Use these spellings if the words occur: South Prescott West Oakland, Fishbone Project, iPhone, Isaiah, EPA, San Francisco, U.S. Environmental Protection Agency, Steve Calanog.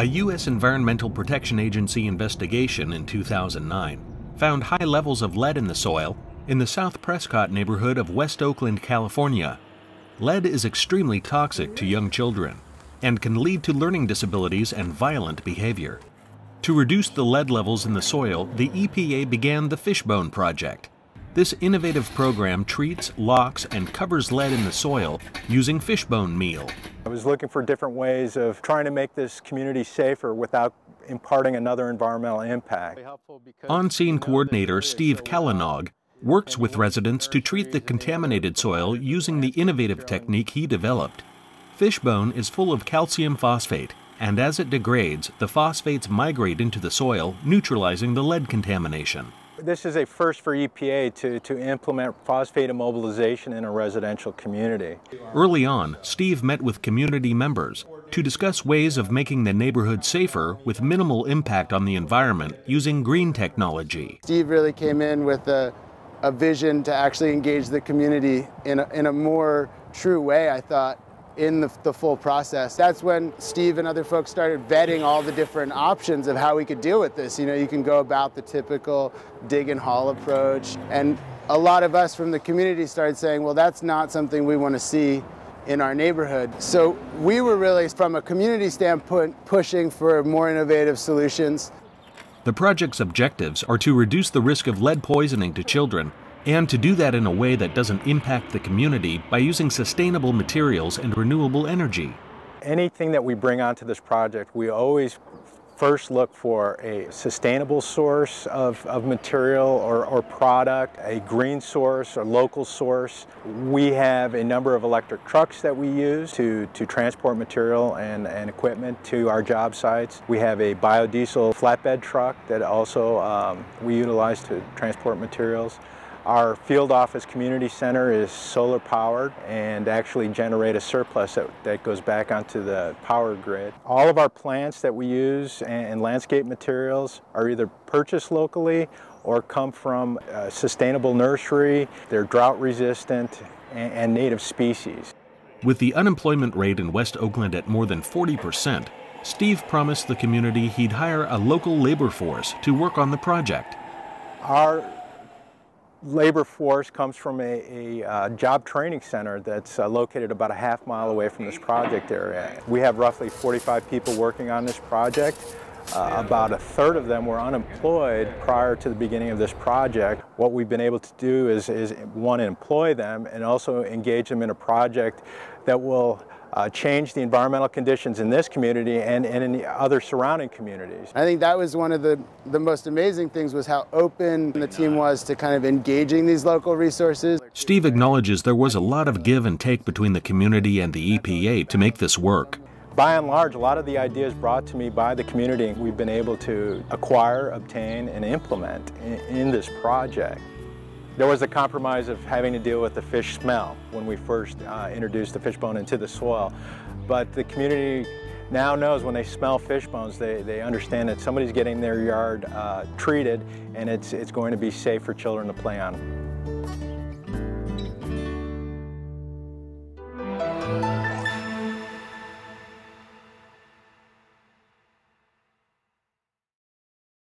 A U.S. Environmental Protection Agency investigation in 2009 found high levels of lead in the soil in the South Prescott neighborhood of West Oakland, California. Lead is extremely toxic to young children and can lead to learning disabilities and violent behavior. To reduce the lead levels in the soil, the EPA began the Fishbone Project. This innovative program treats, locks, and covers lead in the soil using fishbone meal. I was looking for different ways of trying to make this community safer without imparting another environmental impact. On-scene coordinator Steve Calanog works with residents to treat the contaminated soil using the innovative technique he developed. Fishbone is full of calcium phosphate, and as it degrades, the phosphates migrate into the soil, neutralizing the lead contamination. This is a first for EPA to implement phosphate immobilization in a residential community. Early on, Steve met with community members to discuss ways of making the neighborhood safer with minimal impact on the environment using green technology. Steve really came in with a vision to actually engage the community in a more true way, I thought, in the full process. That's when Steve and other folks started vetting all the different options of how we could deal with this. You know, you can go about the typical dig and haul approach. And a lot of us from the community started saying, well, that's not something we want to see in our neighborhood. So we were really, from a community standpoint, pushing for more innovative solutions. The project's objectives are to reduce the risk of lead poisoning to children, and to do that in a way that doesn't impact the community by using sustainable materials and renewable energy. Anything that we bring onto this project, we always first look for a sustainable source of material or product, a green source or local source. We have a number of electric trucks that we use to transport material and equipment to our job sites. We have a biodiesel flatbed truck that also we utilize to transport materials. Our field office community center is solar powered and actually generate a surplus that goes back onto the power grid. All of our plants that we use and landscape materials are either purchased locally or come from a sustainable nursery. They're drought resistant and native species. With the unemployment rate in West Oakland at more than 40%, Steve promised the community he'd hire a local labor force to work on the project. Our labor force comes from a job training center that's located about a half mile away from this project area. We have roughly 45 people working on this project. About a third of them were unemployed prior to the beginning of this project. What we've been able to do is one, employ them and also engage them in a project that will change the environmental conditions in this community and in the other surrounding communities. I think that was one of the most amazing things, was how open the team was to kind of engaging these local resources. Steve acknowledges there was a lot of give and take between the community and the EPA to make this work. By and large, a lot of the ideas brought to me by the community we've been able to acquire, obtain, and implement in this project. There was the compromise of having to deal with the fish smell when we first introduced the fishbone into the soil. But the community now knows when they smell fish bones, they understand that somebody's getting their yard treated, and it's going to be safe for children to play on.